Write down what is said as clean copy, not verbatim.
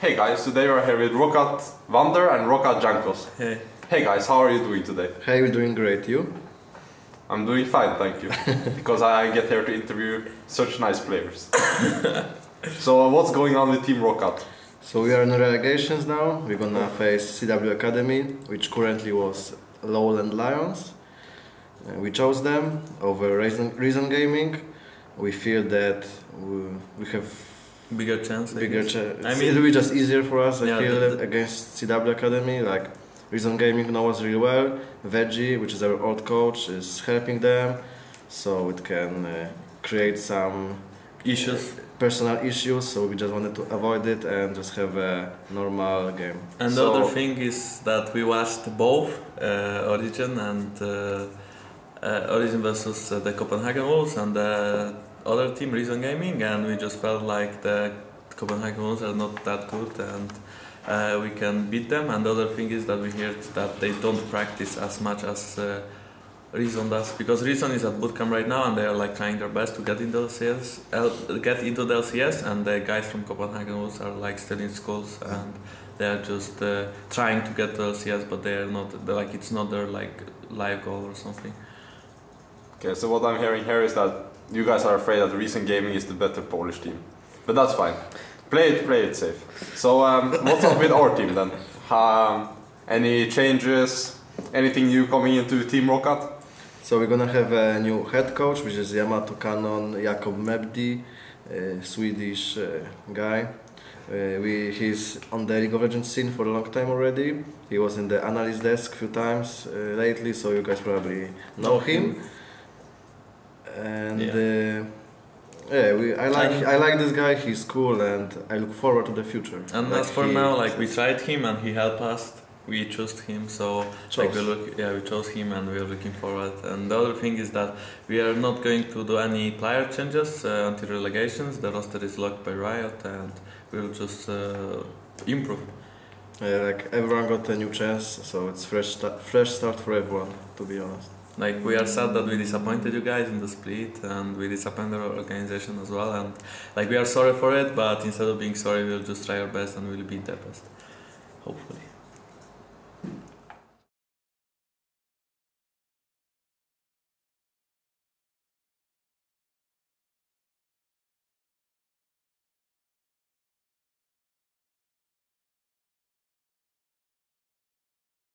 Hey guys, today we're here with ROCCAT Vander and ROCCAT Jankos. Hey. Hey guys, how are you doing today? Hey, we're doing great. You? I'm doing fine, thank you. Because I get here to interview such nice players. So what's going on with Team ROCCAT? So we are in relegations now. We're gonna face CW Academy, which currently was Lowland Lions. We chose them over Reason Gaming. We feel that we have bigger chance. I mean, it'll be just easier for us. Yeah, I feel against CW Academy, like Reason Gaming knows us really well. Veggie, which is our old coach, is helping them, so it can create some issues, personal issues. So we just wanted to avoid it and just have a normal game. And so, the other thing is that we watched both Origin and Origin versus the Copenhagen Wolves and the other team, Reason Gaming, and we just felt like the Copenhagen Wolves are not that good and we can beat them. And the other thing is that we heard that they don't practice as much as Reason does, because Reason is at bootcamp right now and they are like trying their best to get into the LCS, and the guys from Copenhagen Wolves are like still in schools and they are just trying to get to the LCS, but they are not like, it's not their like life goal or something. Okay, so what I'm hearing here is that you guys are afraid that Reason Gaming is the better Polish team, but that's fine. Play it safe. So what's up with our team then? Any changes? Anything new coming into Team ROCCAT? So we're gonna have a new head coach, which is Yamato Kanon, Jakob Mebdi, Swedish guy. He's on the League of Legends scene for a long time already. He was in the analyst desk a few times lately, so you guys probably know him. And I like this guy. He's cool, and I look forward to the future. And like as for now, like we tried him, and he helped us. We chose him, so like we chose him, and we are looking forward. And the other thing is that we are not going to do any player changes until relegations. The roster is locked by Riot, and we'll just improve. Like everyone got a new chance, so it's fresh start for everyone. To be honest. Like we are sad that we disappointed you guys in the split, and we disappointed our organization as well, and like we are sorry for it, but instead of being sorry, we'll just try our best and we'll beat their best, hopefully.